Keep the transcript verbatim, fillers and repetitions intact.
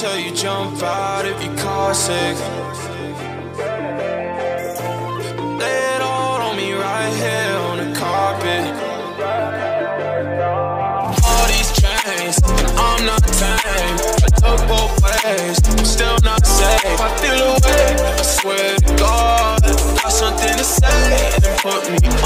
till you jump out if you're car sick. Lay it all on me right here on the carpet. All these chains, and I'm not tame. I took both ways, I'm still not safe. I feel away, I swear to God, got something to say and put me